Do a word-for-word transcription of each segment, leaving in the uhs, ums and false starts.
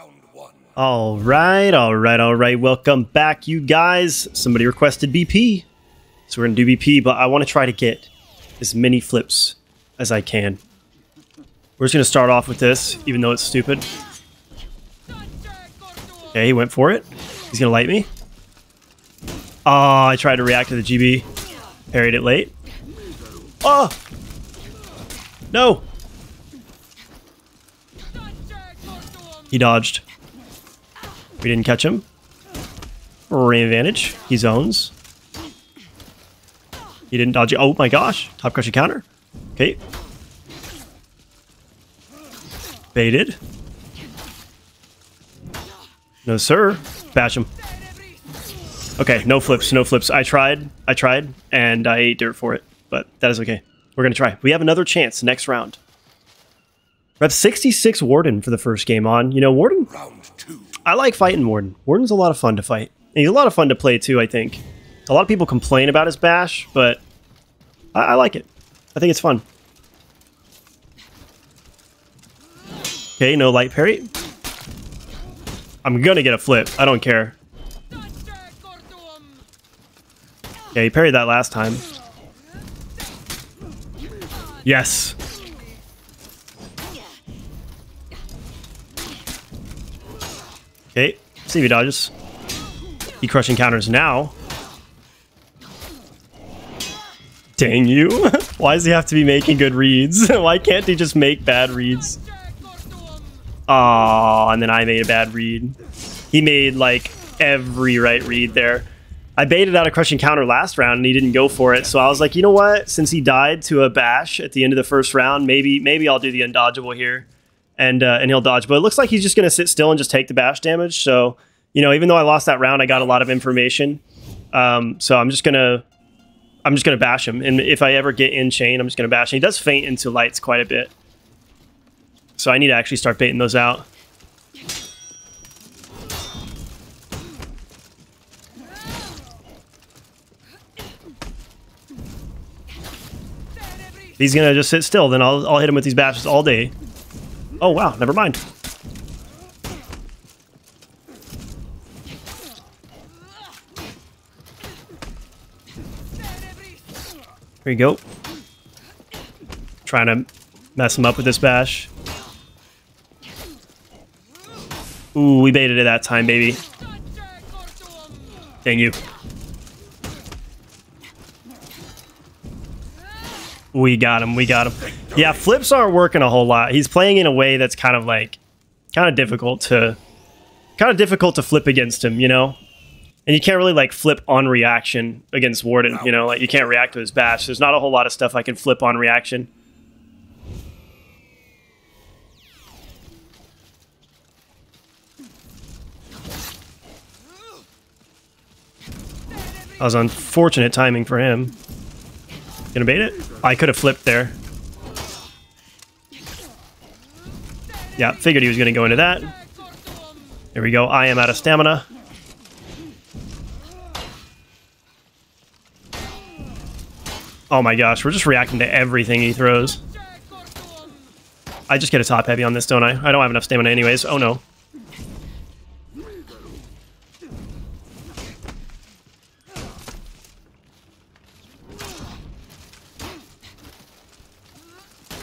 Round one. All right, all right, all right. Welcome back, you guys. Somebody requested B P, so we're gonna do B P. But I want to try to get as many flips as I can. We're just gonna start off with this, even though it's stupid. Okay, he went for it. He's gonna light me. Oh, I tried to react to the G B. Parried it late. Oh! No! He dodged. We didn't catch him. Ray advantage. He zones. He didn't dodge it. Oh my gosh. Top crusher counter. Okay. Baited. No, sir. Bash him. Okay, no flips, no flips. I tried, I tried, and I ate dirt for it, but that is okay. We're going to try. We have another chance next round. Rep sixty-six Warden for the first game on. You know, Warden, round two. I like fighting Warden. Warden's a lot of fun to fight. And he's a lot of fun to play, too, I think. A lot of people complain about his bash, but I, I like it. I think it's fun. Okay, no light parry. I'm going to get a flip. I don't care. Yeah, he parried that last time. Yes. Okay, see if he dodges. He crushing counters now. Dang you. Why does he have to be making good reads? Why can't he just make bad reads? Aww, and then I made a bad read. He made, like, every right read there. I baited out a crushing counter last round and he didn't go for it. So I was like, you know what? Since he died to a bash at the end of the first round, maybe maybe I'll do the undodgeable here and uh, and he'll dodge. But it looks like he's just going to sit still and just take the bash damage. So, you know, even though I lost that round, I got a lot of information. Um, so I'm just going to I'm just going to bash him. And if I ever get in chain, I'm just going to bash him. He does faint into lights quite a bit. So I need to actually start baiting those out. He's gonna just sit still, then I'll, I'll hit him with these bashes all day. Oh wow, never mind. There you go. Trying to mess him up with this bash. Ooh, we baited it that time, baby. Dang you. We got him. We got him. Yeah, flips aren't working a whole lot. He's playing in a way that's kind of like, kind of difficult to, kind of difficult to flip against him, you know? And you can't really like flip on reaction against Warden, you know? Like you can't react to his bash. There's not a whole lot of stuff I can flip on reaction. That was unfortunate timing for him. Gonna bait it? I could have flipped there. Yeah, figured he was gonna go into that. There we go. I am out of stamina. Oh my gosh, we're just reacting to everything he throws. I just get a top heavy on this, don't I? I don't have enough stamina anyways. Oh no.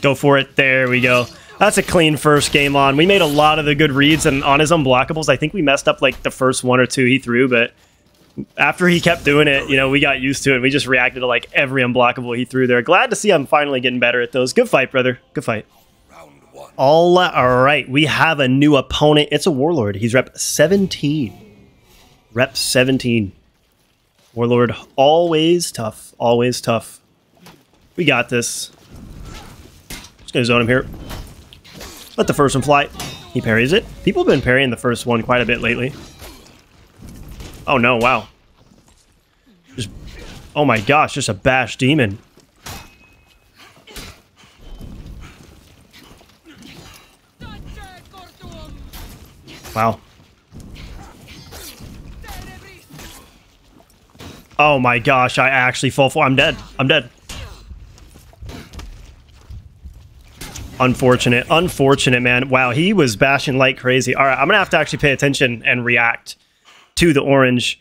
Go for it. There we go. That's a clean first game on. We made a lot of the good reads, and on his unblockables, I think we messed up like the first one or two he threw, but after he kept doing it, you know, we got used to it. We just reacted to like every unblockable he threw there. Glad to see I'm finally getting better at those. Good fight, brother. Good fight. Round one. All right. We have a new opponent. It's a Warlord. He's rep seventeen. Rep seventeen. Warlord, always tough. Always tough. We got this. Gonna zone him here. Let the first one fly. He parries it. People have been parrying the first one quite a bit lately. Oh no, wow. Just, oh my gosh, just a bash demon. Wow. Oh my gosh, I actually fall for I'm dead. I'm dead. Unfortunate, unfortunate, man. Wow, he was bashing like crazy. All right, I'm gonna have to actually pay attention and react to the orange,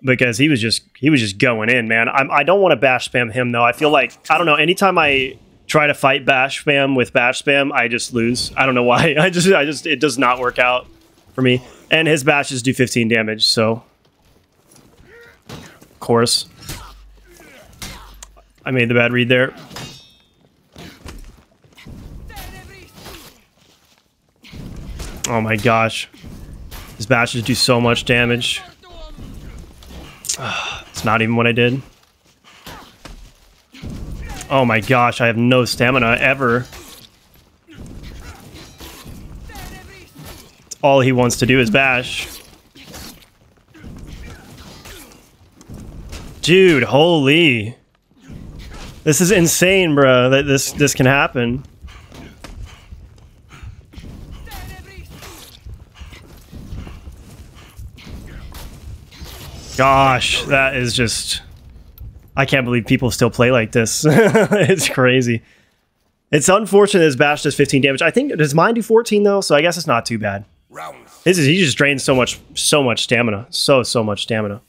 because he was just he was just going in, man. I'm, I don't want to bash spam him, though. I feel like, I don't know, anytime I try to fight bash spam with bash spam, I just lose. I don't know why. I just, I just, it does not work out for me. And his bashes do fifteen damage, so of course. I made the bad read there. Oh my gosh. His bashes do so much damage. Uh, it's not even what I did. Oh my gosh, I have no stamina ever. All he wants to do is bash. Dude, holy. This is insane, bro, that this this can happen. Gosh, that is just... I can't believe people still play like this. It's crazy. It's unfortunate his bash does fifteen damage. I think, does mine do fourteen though? So I guess it's not too bad. This is, he just drains so much, so much stamina. So, so much stamina.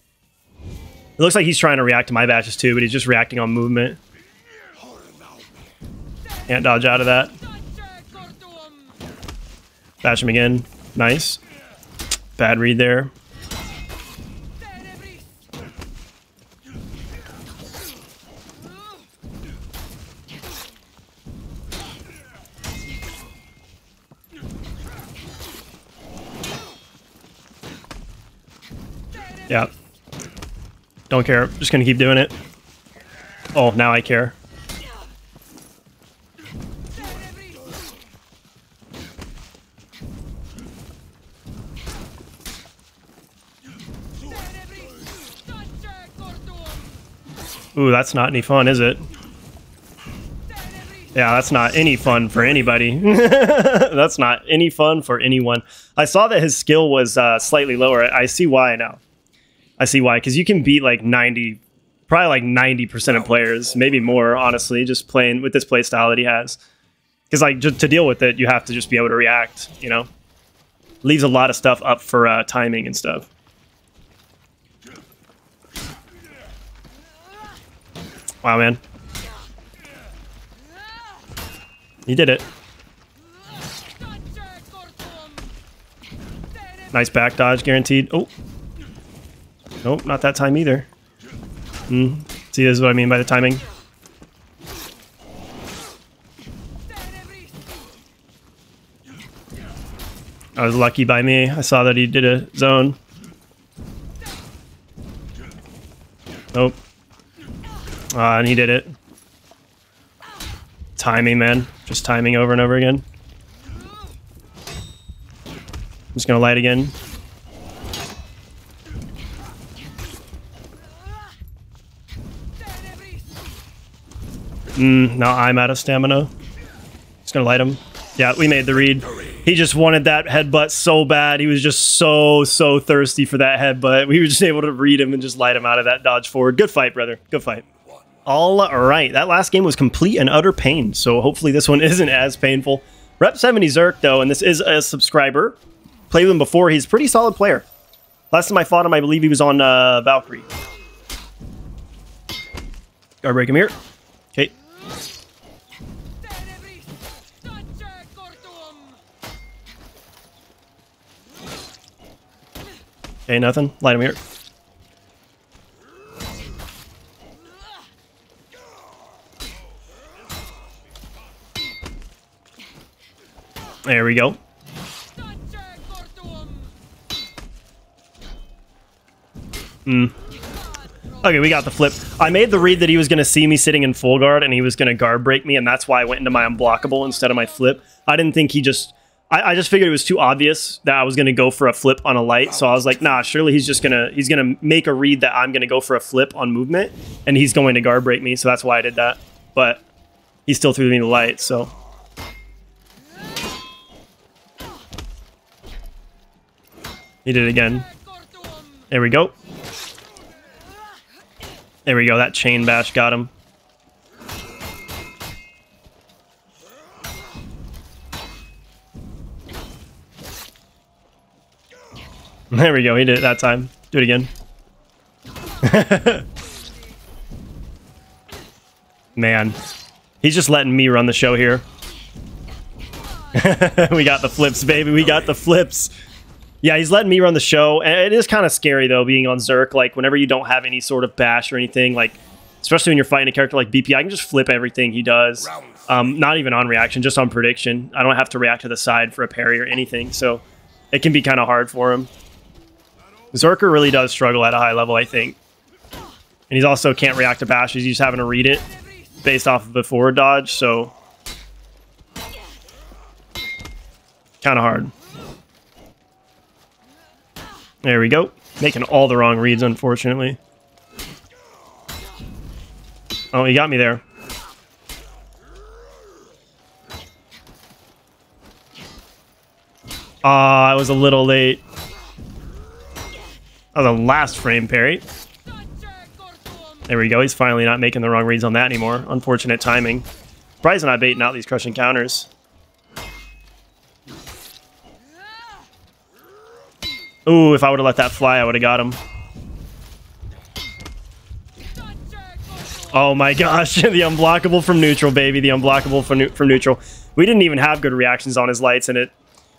It looks like he's trying to react to my bashes too, but he's just reacting on movement. Can't dodge out of that. Bash him again. Nice. Bad read there. Yeah. Don't care. Just gonna keep doing it. Oh, now I care. Ooh, that's not any fun, is it? Yeah, that's not any fun for anybody. That's not any fun for anyone. I saw that his skill was uh, slightly lower. I see why now. I see why, because you can beat like ninety, probably like ninety percent of players, maybe more, honestly, just playing with this play style that he has. Because like, just to deal with it, you have to just be able to react, you know? Leaves a lot of stuff up for uh, timing and stuff. Wow, man. He did it. Nice back dodge, guaranteed. Oh. Nope, not that time either. Mm. See, this is what I mean by the timing. I was lucky by me. I saw that he did a zone. Nope. Ah, and he did it. Timing, man. Just timing over and over again. I'm just gonna light again. Mm, now I'm out of stamina. Just gonna light him. Yeah, we made the read. He just wanted that headbutt so bad. He was just so, so thirsty for that headbutt. We were just able to read him and just light him out of that dodge forward. Good fight, brother. Good fight. All right. That last game was complete and utter pain. So hopefully this one isn't as painful. Rep seventy Zerk, though, and this is a subscriber. Played with him before. He's a pretty solid player. Last time I fought him, I believe he was on uh, Valkyrie. Gotta break him here. Okay. Okay, nothing. Light him here. There we go. Hmm. Okay, we got the flip. I made the read that he was going to see me sitting in full guard and he was going to guard break me, and that's why I went into my unblockable instead of my flip. I didn't think he just... I, I just figured it was too obvious that I was going to go for a flip on a light. So I was like, nah, surely he's just going to, he's going to make a read that I'm going to go for a flip on movement and he's going to guard break me. So that's why I did that. But he still threw me the light. So he did it again. There we go. There we go. That chain bash got him. There we go. He did it that time. Do it again. Man, he's just letting me run the show here. We got the flips, baby. We got the flips. Yeah, he's letting me run the show. And it is kind of scary, though, being on Zerk. Like, whenever you don't have any sort of bash or anything, like, especially when you're fighting a character like B P, I can just flip everything he does. Um, not even on reaction, just on prediction. I don't have to react to the side for a parry or anything, so it can be kind of hard for him. Zerker really does struggle at a high level, I think. And he's also can't react to bash. He's just having to read it based off of the forward dodge, so kind of hard. There we go. Making all the wrong reads, unfortunately. Oh, he got me there. Ah, uh, I was a little late. Oh, the last frame parry. There we go. He's finally not making the wrong reads on that anymore. Unfortunate timing. Surprised not baiting out these crushing counters. Ooh, if I would have let that fly, I would have got him. Oh my gosh, the unblockable from neutral, baby. The unblockable from, from neutral. We didn't even have good reactions on his lights, and it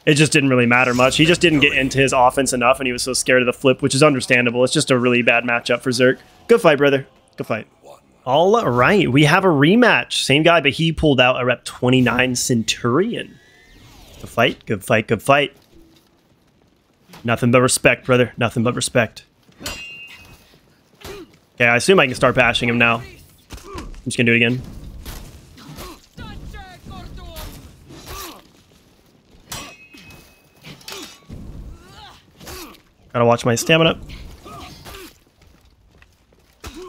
it just didn't really matter much. He just didn't get into his offense enough, and he was so scared of the flip, which is understandable. It's just a really bad matchup for Zerk. Good fight, brother. Good fight. All right, we have a rematch. Same guy, but he pulled out a rep twenty-nine Centurion. Good fight, good fight, good fight. Nothing but respect, brother. Nothing but respect. Okay, I assume I can start bashing him now. I'm just going to do it again. Gotta watch my stamina.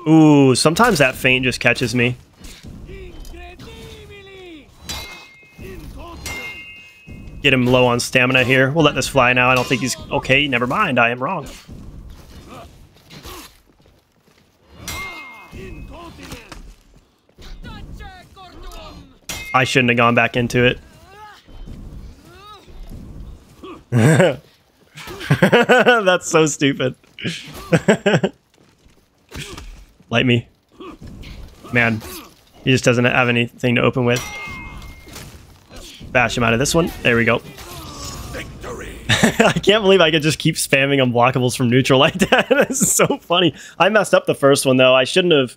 Ooh, sometimes that feint just catches me. Get him low on stamina here. We'll let this fly now. I don't think he's... Okay, never mind. I am wrong. I shouldn't have gone back into it. That's so stupid. Light me. Man, he just doesn't have anything to open with. Bash him out of this one. There we go. Victory. I can't believe I could just keep spamming unblockables from neutral like that. This is so funny. I messed up the first one, though. I shouldn't have...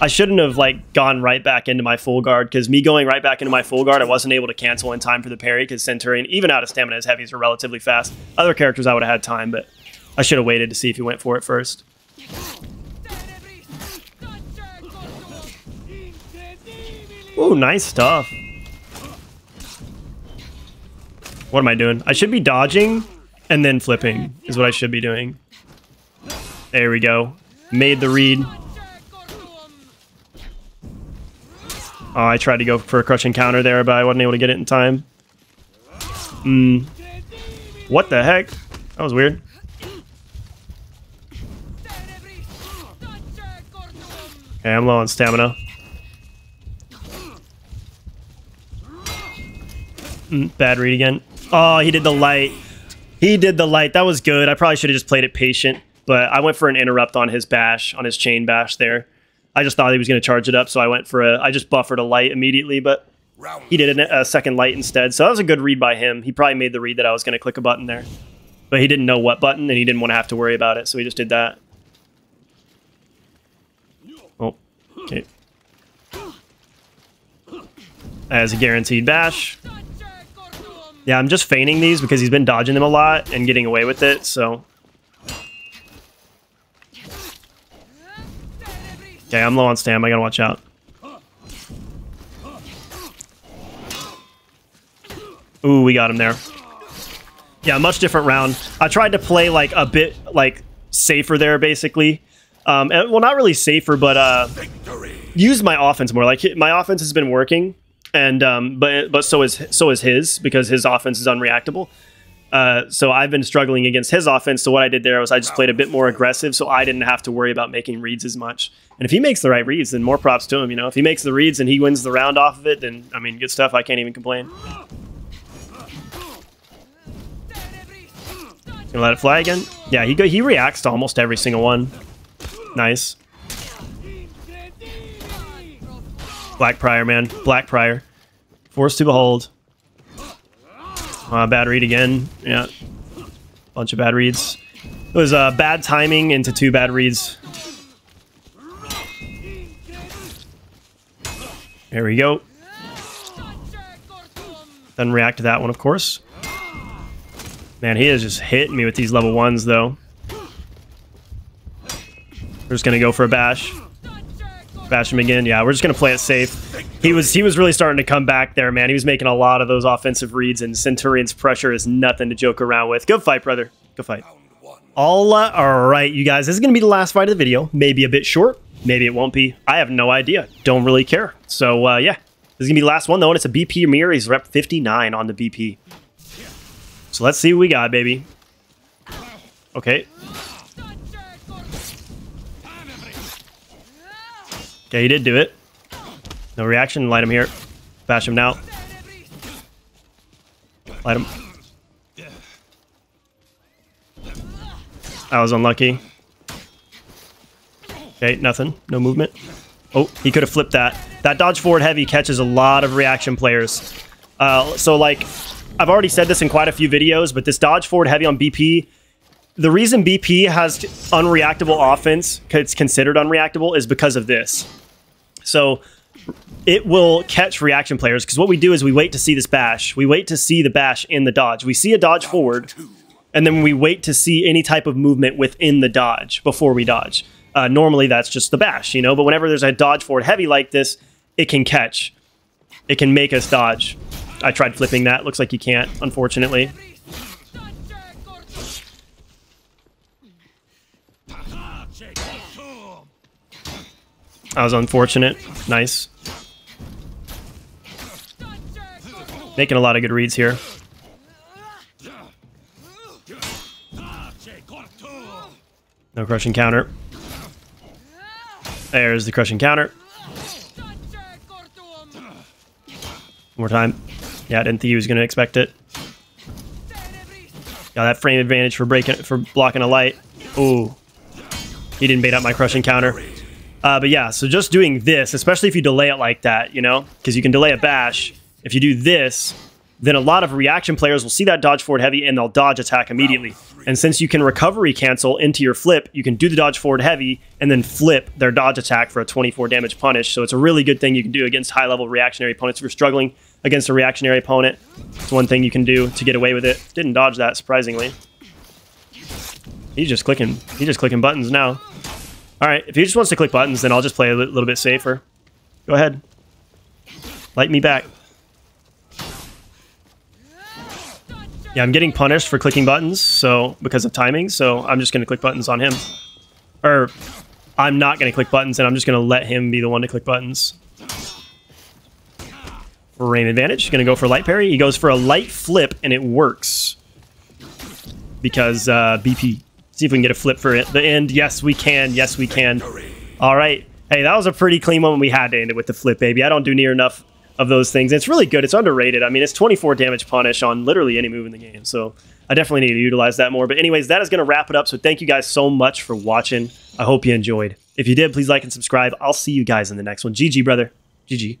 I shouldn't have, like, gone right back into my full guard, because me going right back into my full guard, I wasn't able to cancel in time for the parry, because Centurion, even out of stamina, his heavies are relatively fast. Other characters, I would have had time, but I should have waited to see if he went for it first. Ooh, nice stuff. What am I doing? I should be dodging and then flipping is what I should be doing. There we go. Made the read. Oh, I tried to go for a crushing counter there, but I wasn't able to get it in time. Mm. What the heck? That was weird. Okay, I'm low on stamina. Mm, bad read again. Oh, he did the light. He did the light. That was good. I probably should have just played it patient, but I went for an interrupt on his bash, on his chain bash there. I just thought he was going to charge it up, so I went for a... I just buffered a light immediately, but he did a, a second light instead. So that was a good read by him. He probably made the read that I was going to click a button there. But he didn't know what button, and he didn't want to have to worry about it, so he just did that. Oh, okay. As a guaranteed bash. Yeah, I'm just feigning these because he's been dodging them a lot and getting away with it, so... Okay, I'm low on stamina. I gotta watch out. Ooh, we got him there. Yeah, much different round. I tried to play like a bit like safer there, basically. Um, and, well, not really safer, but uh, use my offense more. Like my offense has been working, and um, but but so is so is his, because his offense is unreactable. Uh, so I've been struggling against his offense. So what I did there was I just played a bit more aggressive, so I didn't have to worry about making reads as much. And if he makes the right reads, then more props to him. You know, if he makes the reads and he wins the round off of it, then, I mean, good stuff. I can't even complain. Gonna let it fly again. Yeah, he go, he reacts to almost every single one. Nice. Black Prior, man. Black Prior. Forced to behold. Uh, bad read again. Yeah. Bunch of bad reads. It was uh, bad timing into two bad reads. Here we go. Doesn't react to that one, of course. Man, he is just hitting me with these level ones, though. We're just gonna go for a bash. Bash him again. Yeah, we're just gonna play it safe. He was he was really starting to come back there, man. He was making a lot of those offensive reads, and Centurion's pressure is nothing to joke around with. Good fight, brother. Good fight. All, uh, all right, you guys. This is gonna be the last fight of the video. Maybe a bit short. Maybe it won't be. I have no idea. Don't really care. So, uh, yeah. This is going to be the last one, though, and it's a B P mirror. He's rep fifty-nine on the B P. So let's see what we got, baby. Okay. Okay, he did do it. No reaction. Light him here. Bash him now. Light him. That was unlucky. Okay, nothing. No movement. Oh, he could have flipped that. That dodge forward heavy catches a lot of reaction players. Uh, so, like, I've already said this in quite a few videos, but this dodge forward heavy on B P, the reason B P has unreactable offense, it's considered unreactable, is because of this. So, it will catch reaction players, because what we do is we wait to see this bash. We wait to see the bash in the dodge. We see a dodge forward, and then we wait to see any type of movement within the dodge before we dodge. Uh, normally, that's just the bash, you know, but whenever there's a dodge forward heavy like this, it can catch. It can make us dodge. I tried flipping that. Looks like you can't, unfortunately. That was unfortunate. Nice. Making a lot of good reads here. No crushing counter. There's the crushing counter. More time. Yeah, I didn't think he was going to expect it. Got that frame advantage for breaking for blocking a light. Ooh. He didn't bait up my crushing counter. Uh, but yeah, so just doing this, especially if you delay it like that, you know, because you can delay a bash. If you do this, then a lot of reaction players will see that dodge forward heavy and they'll dodge attack immediately. And since you can recovery cancel into your flip, you can do the dodge forward heavy and then flip their dodge attack for a twenty-four damage punish. So it's a really good thing you can do against high level reactionary opponents. If you're struggling against a reactionary opponent, it's one thing you can do to get away with it. Didn't dodge that, surprisingly. He's just clicking. He's just clicking buttons now. All right, if he just wants to click buttons, then I'll just play a little bit safer. Go ahead. Light me back. Yeah, I'm getting punished for clicking buttons, so because of timing, so I'm just going to click buttons on him. Or, I'm not going to click buttons, and I'm just going to let him be the one to click buttons. Frame advantage, going to go for light parry. He goes for a light flip, and it works. Because, uh, B P. See if we can get a flip for it. The end, yes, we can. Yes, we can. All right. Hey, that was a pretty clean one. We had to end it with the flip, baby. I don't do near enough of those things. It's really good. It's underrated. I mean, it's twenty-four damage punish on literally any move in the game. So I definitely need to utilize that more. But anyways, that is going to wrap it up. So thank you guys so much for watching. I hope you enjoyed. If you did, please like and subscribe. I'll see you guys in the next one. G G, brother. G G.